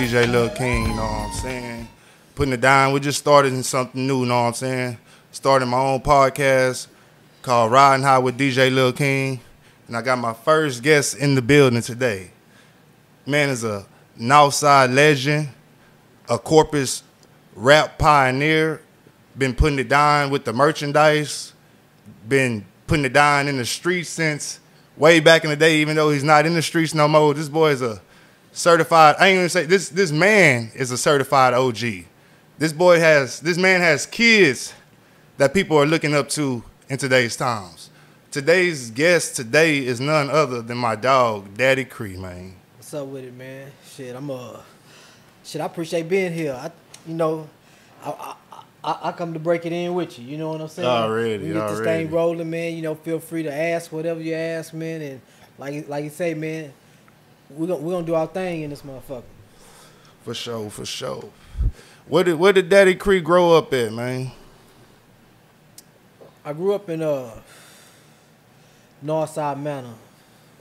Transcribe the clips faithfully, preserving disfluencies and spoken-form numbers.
D J Lil' King, you know what I'm saying? Putting it down, we just started in something new, you know what I'm saying? Started my own podcast called Riding High with D J Lil' King. And I got my first guest in the building today. Man is a Northside legend, a Corpus rap pioneer, been putting it down with the merchandise, been putting it down in the streets since way back in the day, even though he's not in the streets no more. This boy is a certified, I ain't even say, this this man is a certified O G. This boy has, this man has kids that people are looking up to in today's times. Today's guest today is none other than my dog, Daddy Cree, man. What's up with it, man? Shit, I'm uh, shit, I appreciate being here. I, you know, I, I I, I come to break it in with you. You know what I'm saying? Already, you get already. This thing rolling, man. You know, feel free to ask whatever you ask, man. And like, like you say, man, we're gonna we're gonna do our thing in this motherfucker. For sure, for sure. Where did where did Daddy Cree grow up at, man? I grew up in uh Northside Manor,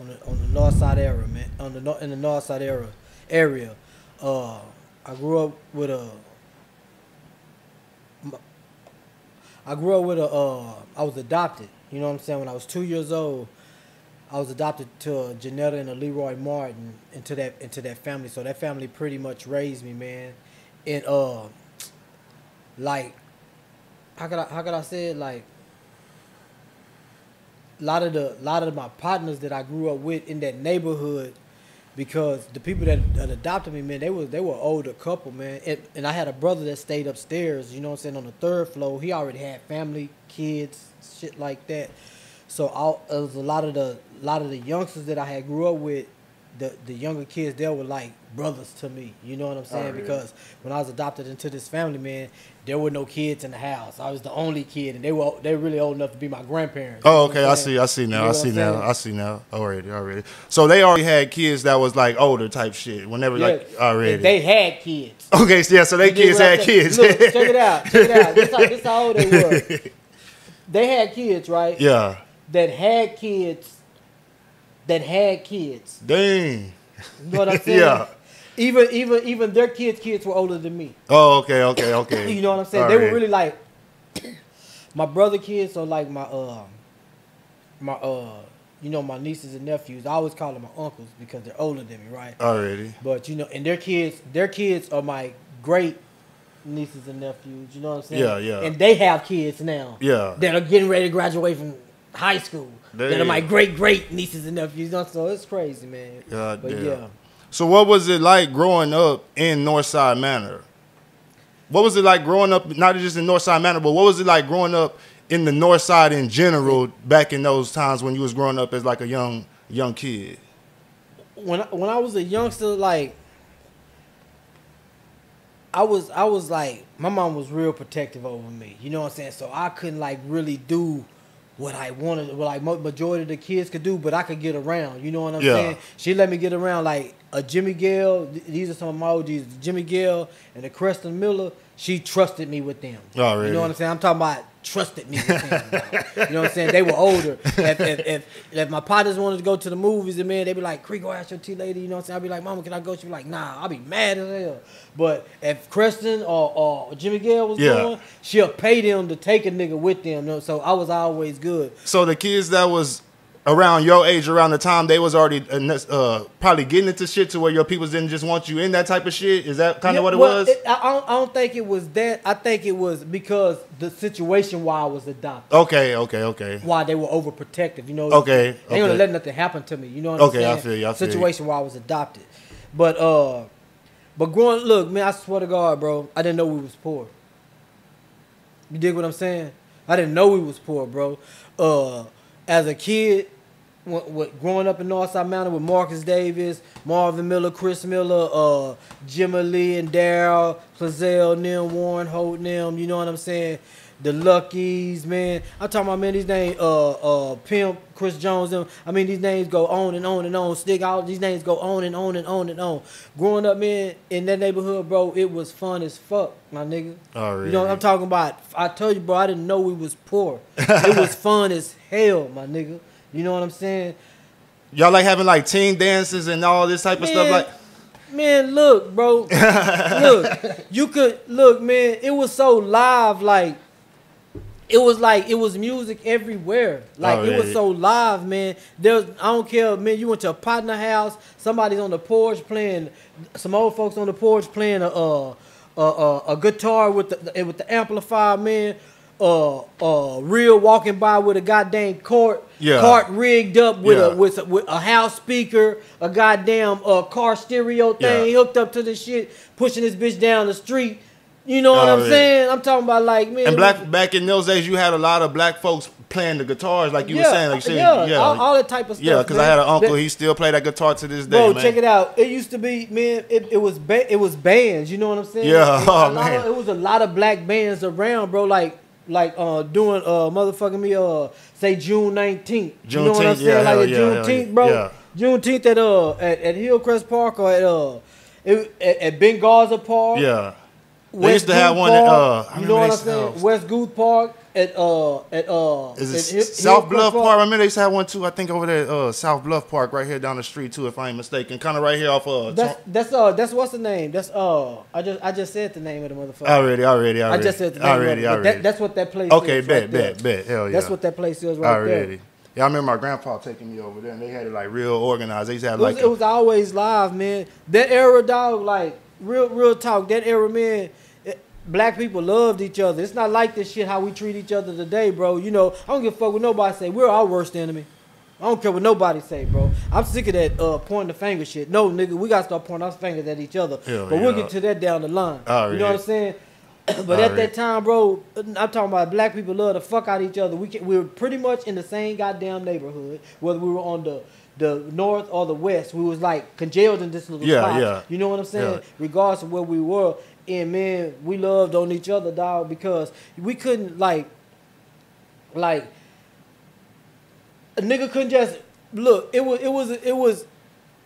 on the on the Northside era, man. On the in the Northside era area, uh, I grew up with a. I grew up with a, uh, I was adopted, you know what I'm saying? When I was two years old, I was adopted to a Janetta and a Leroy Martin into that into that family. So that family pretty much raised me, man. And, uh, like, how could I, how could I say it? Like, a lot of the, lot of my partners that I grew up with in that neighborhood, because the people that, that adopted me, man, they were they were older couple, man. And, and I had a brother that stayed upstairs, you know what I'm saying, on the third floor. He already had family, kids, shit like that. So all, it was a lot of the lot of the youngsters that I had grew up with, the the younger kids, they were like brothers to me. You know what I'm saying? Oh, yeah. Because when I was adopted into this family, man, there were no kids in the house. I was the only kid, and they were they were really old enough to be my grandparents. Oh, okay, I see, I see now, I see now, I see now. Already, already. So they already had kids that was like older type shit. Whenever yeah, like already, they had kids. Okay, yeah, so they kids had kids. Look, check it out, check it out. This how, this how old they were. They had kids, right? Yeah. That had kids. That had kids. Dang. You know what I'm saying? Yeah. Even even even their kids' kids were older than me. Oh, okay, okay, okay. You know what I'm saying? All they right. were really like my brother kids, or like my uh my uh you know, my nieces and nephews. I always call them my uncles because they're older than me, right? Already. But you know, and their kids their kids are my great nieces and nephews, you know what I'm saying? Yeah, yeah. And they have kids now. Yeah. That are getting ready to graduate from high school. Damn. That are my great great nieces and nephews. So it's crazy, man. God but damn. yeah. So what was it like growing up in Northside Manor? What was it like growing up, not just in Northside Manor, but what was it like growing up in the Northside in general back in those times when you was growing up as like a young young kid? When I, when I was a youngster, like I was I was like my mom was real protective over me. You know what I'm saying? So I couldn't like really do what I wanted, what like majority of the kids could do, but I could get around. You know what I'm yeah. saying? She let me get around like a Jimmy Gale. These are some of my O Gs. Jimmy Gale and the Creston Miller, she trusted me with them. Oh, really? You know what I'm saying? I'm talking about trusted me with them. You know what I'm saying? They were older. If, if, if, if my partners wanted to go to the movies, and man, they'd be like, "Cree, go ask your tea lady." You know what I'm saying? I'd be like, "Mama, can I go?" She'd be like, "Nah." I'd be mad as hell. But if Creston or, or Jimmy Gale was yeah. going, she'll pay them to take a nigga with them. So I was always good. So the kids that was around your age, around the time they was already uh, probably getting into shit to where your peoples didn't just want you in that type of shit? Is that kind yeah, of what it well, was? It, I, don't, I don't think it was that. I think it was because the situation why I was adopted. Okay, okay, okay. Why they were overprotective, you know? Okay, They okay. don't let nothing happen to me, you know what okay, I'm saying? Okay, I feel you, I feel Situation you. why I was adopted. But, uh, but growing, look, man, I swear to God, bro, I didn't know we was poor. You dig what I'm saying? I didn't know we was poor, bro. Uh... As a kid, w w growing up in Northside Manor with Marcus Davis, Marvin Miller, Chris Miller, uh, Jimmy Lee and Daryl, Plazelle, Nim, Warren Holt, Nim, you know what I'm saying? The Luckies, man. I'm talking about, man, these names, uh, uh, Pimp, Chris Jones, them. I mean, these names go on and on and on. Stick out, these names go on and on and on and on. Growing up, man, in that neighborhood, bro, it was fun as fuck, my nigga. Oh, really? You know what I'm talking about? I told you, bro, I didn't know we was poor. It was fun as hell, my nigga. You know what I'm saying? Y'all like having like team dances and all this type man, of stuff? like. Man, look, bro. Look, you could look, man. It was so live, like it was like it was music everywhere. Like oh, it yeah, was yeah. so live, man. There's I don't care, man. You went to a partner house. Somebody's on the porch playing. Some old folks on the porch playing a a a, a guitar with the with the amplifier, man. Uh, uh, real walking by with a goddamn cart, yeah. cart rigged up with yeah. a with a, with a house speaker, a goddamn uh car stereo thing yeah. hooked up to this shit, pushing this bitch down the street. You know what oh, I'm yeah. saying? I'm talking about like man. And black back in those days, you had a lot of black folks playing the guitars, like you yeah, were saying, like shit, yeah, yeah, all, all that type of stuff. Yeah, because I had an uncle, that, he still played that guitar to this day. Bro, man. Check it out. It used to be, man. It, it was ba it was bands. You know what I'm saying? Yeah, it, oh, man. Of, it was a lot of black bands around, bro. Like. Like uh, doing uh, motherfucking me uh, say June nineteenth. Juneteenth, you know what I'm saying? Yeah, like yeah, Juneteenth, yeah, bro. Yeah. Juneteenth at uh at, at Hillcrest Park or at uh it, at, at Ben Garza Park. Yeah. West they used to Guth have one Park, at uh you know what I'm saying? Uh, West Guth Park at uh at uh is it at South Bluff Park? Park? I remember they used to have one too. I think over there uh South Bluff Park right here down the street too, if I ain't mistaken. Kind of right here off uh that's that's uh that's what's the name? That's uh I just I just said the name of the motherfucker. Already, already, already. I just said the name already, of the, already. That, that's what that place okay, is. Okay, bet, right bet, there. bet. Hell yeah. That's what that place is right already. there. Already. Yeah, I remember my grandpa taking me over there and they had it like real organized. They used to have it was, like it a, was always live, man. That era, dog, like real real talk, that era, man. Black people loved each other. It's not like this shit how we treat each other today, bro. You know, I don't give a fuck what nobody say. We're our worst enemy. I don't care what nobody say, bro. I'm sick of that uh, pointing the finger shit. No, nigga, we got to start pointing our fingers at each other. Hell but yeah. we'll get to that down the line. All you know right. what I'm saying? But All at right. that time, bro, I'm talking about black people love to fuck out each other. We, can, we were pretty much in the same goddamn neighborhood, whether we were on the... the north or the west, we was like congealed in this little yeah, spot. Yeah. You know what I'm saying? Yeah. Regardless of where we were, and man, we loved on each other, dog, because we couldn't like, like a nigga couldn't just look. It was, it was, it was.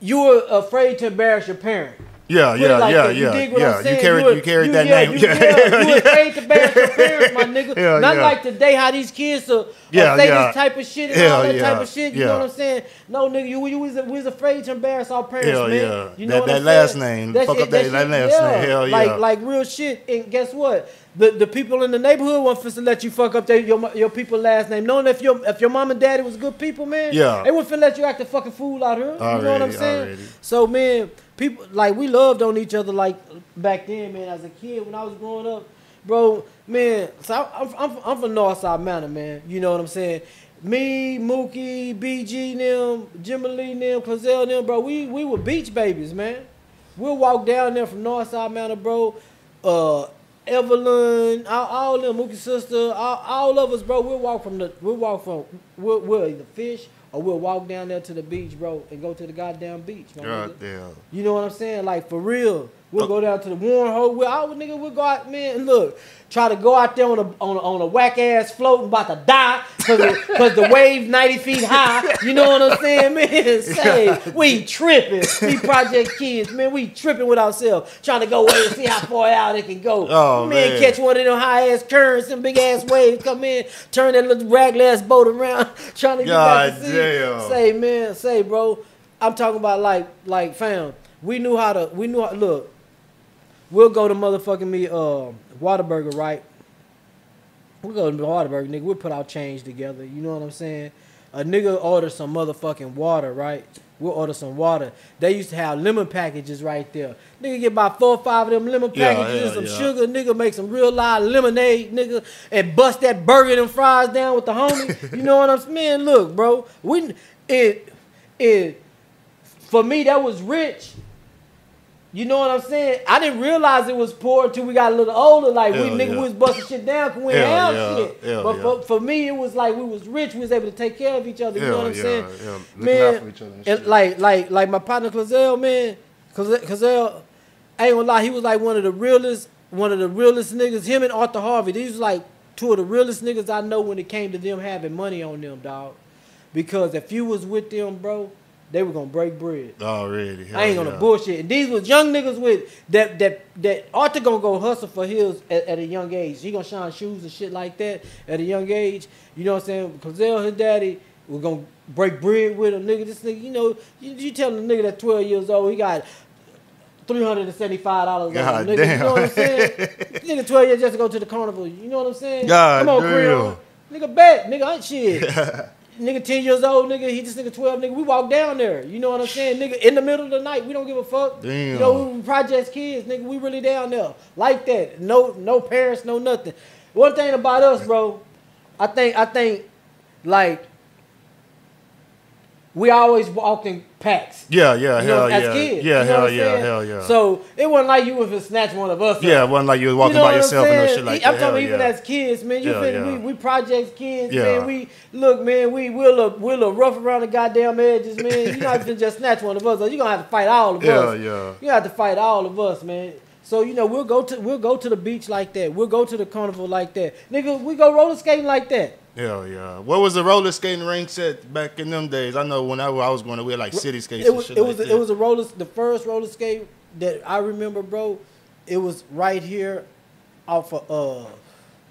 You were afraid to embarrass your parent. Yeah, yeah, like yeah, that. You yeah. dig what yeah. I'm saying? You carried, you, were, you carried you, that yeah, name. You, yeah, yeah, you yeah. afraid to embarrass your parents, my nigga. Yeah, Not yeah. like today how these kids are, yeah, are say yeah. this type of shit and yeah, all that yeah, type of shit. You yeah. know what I'm saying? No, nigga, you, you was, was afraid to embarrass our parents, Hell man. Yeah. You know that, what that I'm last saying? name, that fuck shit, up that, that, that last yeah. name. Hell yeah, like like real shit. And guess what? The, the people in the neighborhood weren't finna let you fuck up their, your your people's last name. Knowing if your if your mom and daddy was good people, man, yeah. they wouldn't finna let you act a fucking fool out here. You already, know what I'm saying? Already. So man, people like we loved on each other like back then, man. As a kid, when I was growing up, bro, man. So I, I'm I'm I'm from Northside Manor, man. You know what I'm saying? Me, Mookie, B G, Nim, Jimmy Lee, Nim, Cozell, Nim, bro. We we were beach babies, man. We'll walk down there from Northside Manor, bro. Uh. Evelyn, all, all them, Mookie's sister, all, all of us, bro. We'll walk from the, we'll walk from, we'll, we'll either fish or we'll walk down there to the beach, bro, and go to the goddamn beach. God damn. You know what I'm saying? Like for real, we'll uh, go down to the Warren Holt. We'll, all nigga, we'll go out, man. And look, try to go out there on a on a, on a whack ass float, and about to die because because the wave ninety feet high. You know what I'm saying, man? Say we tripping, we project kids, man. We tripping with ourselves, trying to go away and see how far out it can go. Oh. Oh, man, man, catch one of them high ass currents and big ass waves come in, turn that little ragged ass boat around, trying to get God back to sea. Say, man, say, bro, I'm talking about like, like, fam, we knew how to, we knew how. Look, we'll go to motherfucking me, uh, Whataburger, right? We'll go to Whataburger, nigga. We'll put our change together. You know what I'm saying? A nigga order some motherfucking water, right? We'll order some water. They used to have lemon packages right there. Nigga get about four or five of them lemon packages, yeah, yeah, some yeah. sugar, nigga make some real live lemonade, nigga, and bust that burger and them fries down with the homie. You know what I'm saying? Man, look, bro. We, it, it, for me, that was rich. You know what I'm saying? I didn't realize it was poor until we got a little older. Like, hell we nigga, yeah. we was busting shit down because we didn't have yeah. shit. Hell but yeah. for, for me, it was like we was rich. We was able to take care of each other. You hell know what I'm yeah. saying? Hell. Man, out for each other and shit. Like, like, like my partner, Cozell, man. Cozell, I ain't gonna lie, he was like one of the realest, one of the realest niggas. Him and Arthur Harvey, these was like two of the realest niggas I know when it came to them having money on them, dog. Because if you was with them, bro, they were gonna break bread. Already, I ain't gonna yeah. bullshit. And these was young niggas with that that that Arthur gonna go hustle for his at, at a young age. He gonna shine shoes and shit like that at a young age. You know what I'm saying? Cozell, his daddy, was gonna break bread with him, nigga. This nigga, you know, you, you tell a nigga that twelve years old, he got three hundred seventy-five dollars. God damn. Nigga. You know what I'm saying? Nigga, twelve years just to go to the carnival. You know what I'm saying? God Come on, Creole. Nigga, bet. Nigga, I shit. Nigga, ten years old. Nigga, he just nigga twelve. Nigga, we walk down there. You know what I'm saying? Nigga, in the middle of the night, we don't give a fuck. Damn. You know, we projects kids. Nigga, we really down there. Like that. No, no parents, no nothing. One thing about us, bro, I think, I think, like, we always walked in packs. Yeah, yeah, you know, hell as yeah. Kids, yeah, you know hell yeah, hell yeah. So it wasn't like you was to snatch one of us. Yeah, up. It wasn't like you was walking you know by yourself and no shit like I'm that. I'm talking hell even yeah. as kids, man. You yeah, feel yeah. we we projects kids, yeah. man. We look, man, we we'll look we're a little rough around the goddamn edges, man. You're not gonna just snatch one of us. You're gonna have to fight all of yeah, us. Yeah, yeah. You have to fight all of us, man. So, you know, we'll go to we'll go to the beach like that. We'll go to the carnival like that. Nigga, we go roller skating like that. Hell yeah. What was the roller skating rinks at back in them days? I know when I, I was going to, we had like city skates and shit. It was, like a, it was a roller, the first roller skate that I remember, bro, it was right here off of, uh,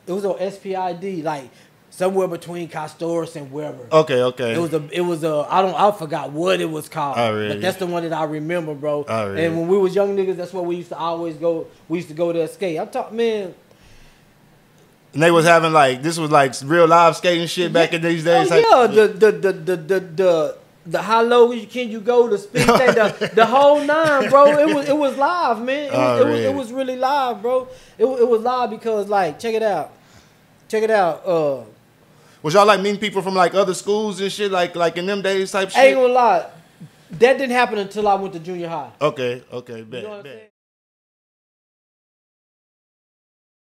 it was on S P I D, like somewhere between Castor's and wherever. Okay, okay. It was a, it was a, I don't, I forgot what it was called. I really, but that's the one that I remember, bro. I really. And when we was young niggas, that's where we used to always go, we used to go there skate. I'm talking, man. And they was having like this was like real live skating shit back in these days. Oh, like, yeah, the the the the the the, the how low can you go? The speed thing, the, the whole nine, bro. It was it was live, man. It, oh, was, it really. was it was really live, bro. It it was live because like check it out, check it out. Uh, was y'all like meeting people from like other schools and shit like like in them days type shit? Ain't gonna lie, that didn't happen until I went to junior high. Okay, okay, bet. You know what I'm saying?